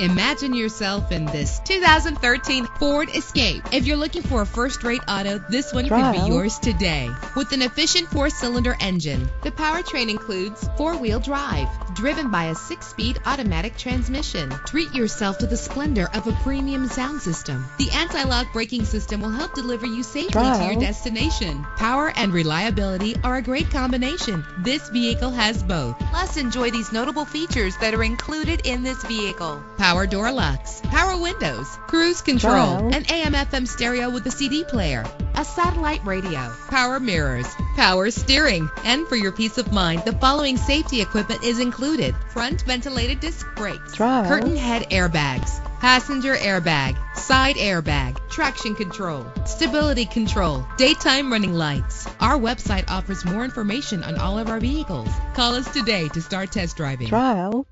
Imagine yourself in this 2013 Ford Escape. If you're looking for a first-rate auto, this one could be yours today. With an efficient four-cylinder engine, the powertrain includes four-wheel drive, driven by a six-speed automatic transmission. Treat yourself to the splendor of a premium sound system. The anti-lock braking system will help deliver you safely to your destination. Power and reliability are a great combination. This vehicle has both. Plus, enjoy these notable features that are included in this vehicle: power door locks, power windows, cruise control, an AM/FM stereo with a CD player, a satellite radio, power mirrors, power steering. And for your peace of mind, the following safety equipment is included: front ventilated disc brakes, curtain head airbags, passenger airbag, side airbag, traction control, stability control, daytime running lights. Our website offers more information on all of our vehicles. Call us today to start test driving.